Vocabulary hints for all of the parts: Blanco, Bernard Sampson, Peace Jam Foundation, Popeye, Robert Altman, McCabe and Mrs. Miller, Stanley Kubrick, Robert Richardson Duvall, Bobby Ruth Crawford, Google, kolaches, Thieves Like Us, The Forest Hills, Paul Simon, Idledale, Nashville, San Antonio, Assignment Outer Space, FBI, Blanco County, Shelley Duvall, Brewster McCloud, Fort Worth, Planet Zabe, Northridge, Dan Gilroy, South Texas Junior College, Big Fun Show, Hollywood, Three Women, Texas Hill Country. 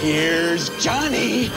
Here's Johnny.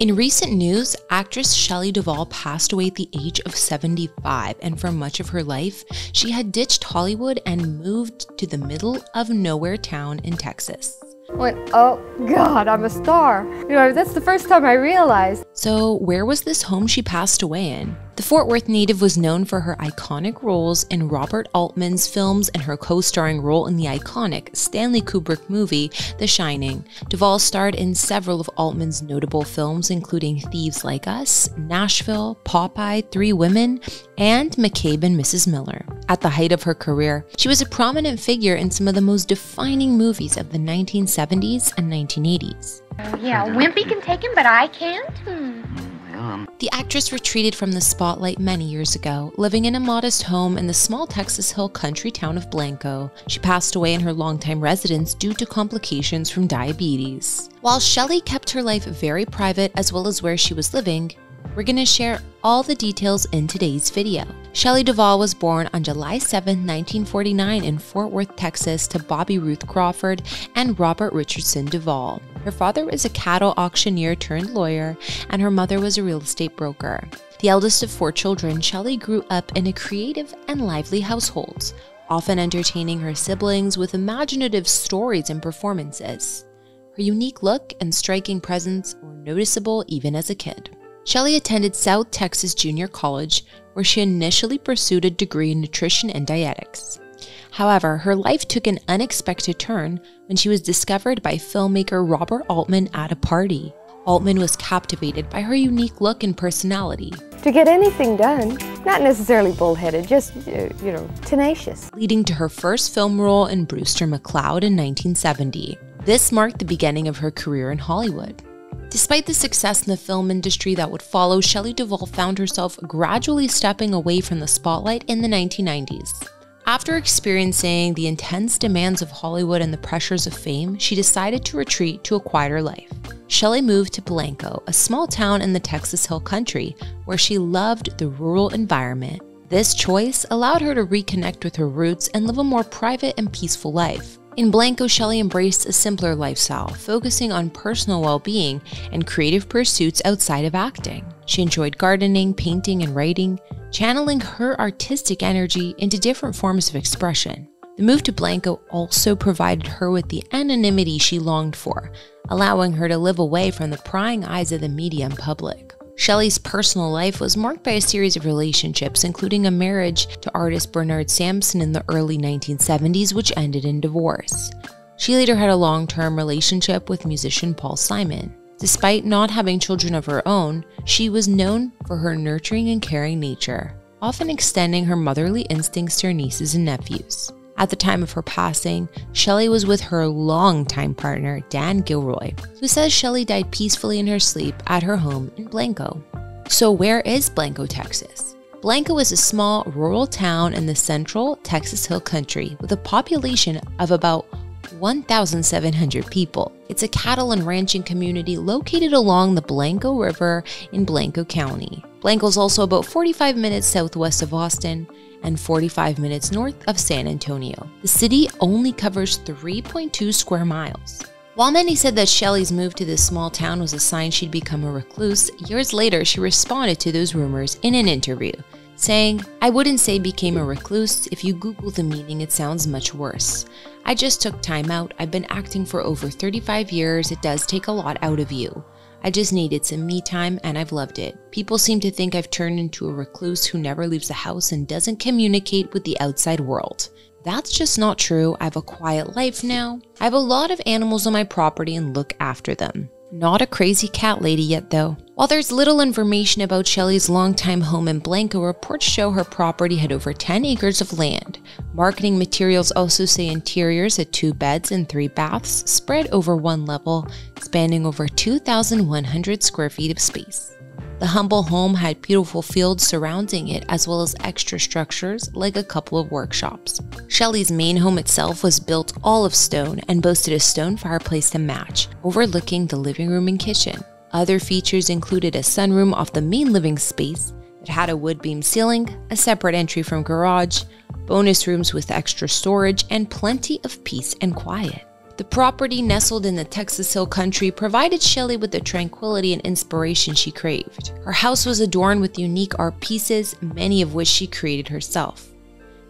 In recent news, actress Shelley Duvall passed away at the age of 75, and for much of her life, she had ditched Hollywood and moved to the middle of nowhere town in Texas. Went, oh God, I'm a star. You know, that's the first time I realized. So where was this home she passed away in? The Fort Worth native was known for her iconic roles in Robert Altman's films and her co-starring role in the iconic Stanley Kubrick movie, The Shining. Duvall starred in several of Altman's notable films, including Thieves Like Us, Nashville, Popeye, Three Women, and McCabe and Mrs. Miller. At the height of her career, she was a prominent figure in some of the most defining movies of the 1970s and 1980s. Yeah, Wimpy can take him, but I can't? The actress retreated from the spotlight many years ago, living in a modest home in the small Texas Hill country town of Blanco. She passed away in her longtime residence due to complications from diabetes. While Shelley kept her life very private as well as where she was living, we're going to share all the details in today's video. Shelley Duvall was born on July 7, 1949 in Fort Worth, Texas to Bobby Ruth Crawford and Robert Richardson Duvall. Her father was a cattle auctioneer turned lawyer, and her mother was a real estate broker. The eldest of four children, Shelley grew up in a creative and lively household, often entertaining her siblings with imaginative stories and performances. Her unique look and striking presence were noticeable even as a kid. Shelley attended South Texas Junior College, where she initially pursued a degree in nutrition and dietetics. However, her life took an unexpected turn when she was discovered by filmmaker Robert Altman at a party. Altman was captivated by her unique look and personality. To get anything done, not necessarily bullheaded, just, you know, tenacious. Leading to her first film role in Brewster McCloud in 1970. This marked the beginning of her career in Hollywood. Despite the success in the film industry that would follow, Shelley Duvall found herself gradually stepping away from the spotlight in the 1990s. After experiencing the intense demands of Hollywood and the pressures of fame, she decided to retreat to a quieter life. Shelley moved to Blanco, a small town in the Texas Hill Country, where she loved the rural environment. This choice allowed her to reconnect with her roots and live a more private and peaceful life. In Blanco, Shelley embraced a simpler lifestyle, focusing on personal well-being and creative pursuits outside of acting. She enjoyed gardening, painting, and writing, channeling her artistic energy into different forms of expression. The move to Blanco also provided her with the anonymity she longed for, allowing her to live away from the prying eyes of the media and public. Shelley's personal life was marked by a series of relationships, including a marriage to artist Bernard Sampson in the early 1970s, which ended in divorce. She later had a long-term relationship with musician Paul Simon. Despite not having children of her own, she was known for her nurturing and caring nature, often extending her motherly instincts to her nieces and nephews. At the time of her passing, Shelley was with her longtime partner, Dan Gilroy, who says Shelley died peacefully in her sleep at her home in Blanco. So where is Blanco, Texas? Blanco is a small rural town in the central Texas Hill Country with a population of about 1,700 people. It's a cattle and ranching community located along the Blanco River in Blanco County. Blanco is also about 45 minutes southwest of Austin and 45 minutes north of San Antonio. The city only covers 3.2 square miles. While many said that Shelley's move to this small town was a sign she'd become a recluse, years later she responded to those rumors in an interview, saying, "I wouldn't say became a recluse. If you Google the meaning, it sounds much worse. I just took time out. I've been acting for over 35 years. It does take a lot out of you. I just needed some me time and I've loved it. People seem to think I've turned into a recluse who never leaves the house and doesn't communicate with the outside world. That's just not true. I have a quiet life now. I have a lot of animals on my property and look after them. Not a crazy cat lady yet though." While there's little information about Shelley's longtime home in Blanco, reports show her property had over 10 acres of land. Marketing materials also say interiors had 2 beds and 3 baths spread over 1 level, spanning over 2,100 square feet of space. The humble home had beautiful fields surrounding it as well as extra structures like a couple of workshops. Shelley's main home itself was built all of stone and boasted a stone fireplace to match, overlooking the living room and kitchen. Other features included a sunroom off the main living space that had a wood beam ceiling, a separate entry from garage, bonus rooms with extra storage, and plenty of peace and quiet. The property, nestled in the Texas Hill Country, provided Shelley with the tranquility and inspiration she craved. Her house was adorned with unique art pieces, many of which she created herself.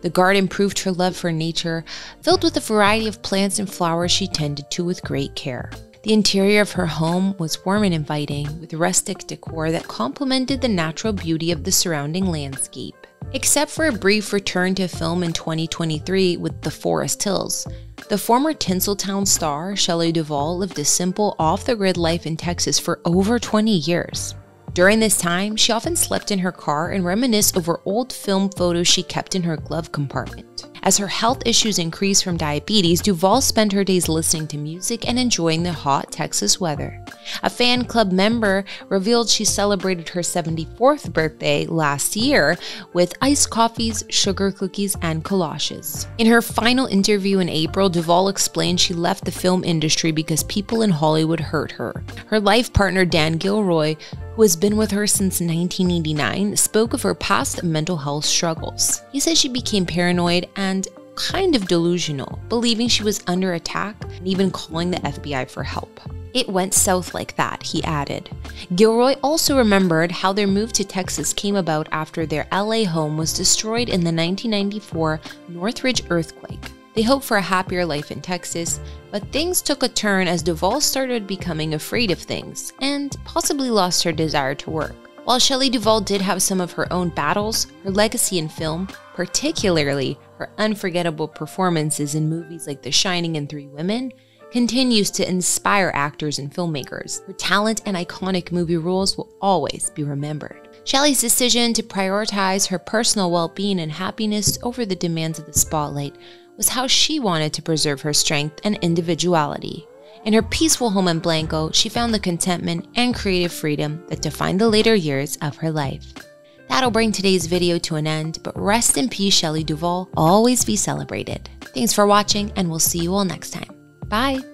The garden proved her love for nature, filled with a variety of plants and flowers she tended to with great care. The interior of her home was warm and inviting, with rustic decor that complemented the natural beauty of the surrounding landscape. Except for a brief return to film in 2023 with The Forest Hills, the former Tinseltown star, Shelley Duvall, lived a simple, off-the-grid life in Texas for over 20 years. During this time, she often slept in her car and reminisced over old film photos she kept in her glove compartment. As her health issues increased from diabetes, Duvall spent her days listening to music and enjoying the hot Texas weather. A fan club member revealed she celebrated her 74th birthday last year with iced coffees, sugar cookies, and kolaches. In her final interview in April, Duvall explained she left the film industry because people in Hollywood hurt her. Her life partner, Dan Gilroy, who has been with her since 1989, spoke of her past mental health struggles. He said she became paranoid and kind of delusional, believing she was under attack and even calling the FBI for help. It went south like that, he added. Gilroy also remembered how their move to Texas came about after their LA home was destroyed in the 1994 Northridge earthquake. They hoped for a happier life in Texas, but things took a turn as Duvall started becoming afraid of things and possibly lost her desire to work. While Shelley Duvall did have some of her own battles, her legacy in film, particularly her unforgettable performances in movies like The Shining and Three Women, continues to inspire actors and filmmakers. Her talent and iconic movie roles will always be remembered. Shelley's decision to prioritize her personal well-being and happiness over the demands of the spotlight was how she wanted to preserve her strength and individuality. In her peaceful home in Blanco, she found the contentment and creative freedom that defined the later years of her life. That'll bring today's video to an end, but rest in peace, Shelley Duvall. Always be celebrated. Thanks for watching, and we'll see you all next time. Bye!